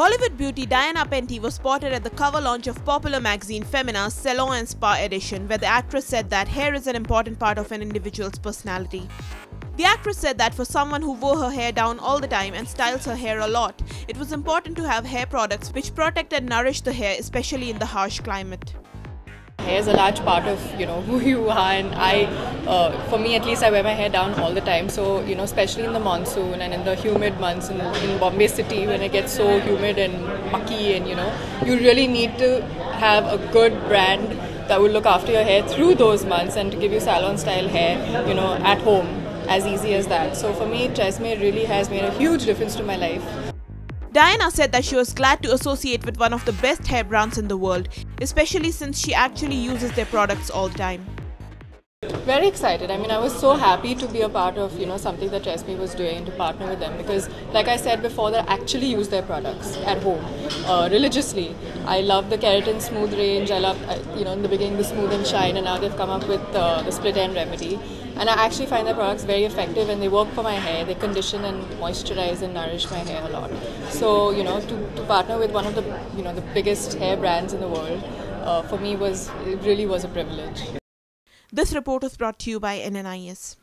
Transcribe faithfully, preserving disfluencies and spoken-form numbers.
Bollywood beauty Diana Penty was spotted at the cover launch of popular magazine Femina's Salon and Spa edition, where the actress said that hair is an important part of an individual's personality. The actress said that for someone who wore her hair down all the time and styles her hair a lot, it was important to have hair products which protect and nourish the hair, especially in the harsh climate. Hair is a large part of, you know, who you are, and I, uh, for me at least, I wear my hair down all the time. So, you know, especially in the monsoon and in the humid months in, in Bombay city, when it gets so humid and mucky, and you know, you really need to have a good brand that will look after your hair through those months and to give you salon style hair, you know, at home, as easy as that. So for me, Tresemme really has made a huge difference to my life. Diana said that she was glad to associate with one of the best hair brands in the world, especially since she actually uses their products all the time. Very excited. I mean, I was so happy to be a part of, you know, something that Tresemme was doing and to partner with them, because like I said before, they actually use their products at home uh, religiously. I love the Keratin Smooth range. I love, you know, in the beginning the Smooth and Shine, and now they've come up with uh, the Split End Remedy. And I actually find their products very effective, and they work for my hair. They condition and moisturize and nourish my hair a lot. So, you know, to, to partner with one of the, you know, the biggest hair brands in the world, uh, for me was, it really was a privilege. This report was brought to you by N N I S.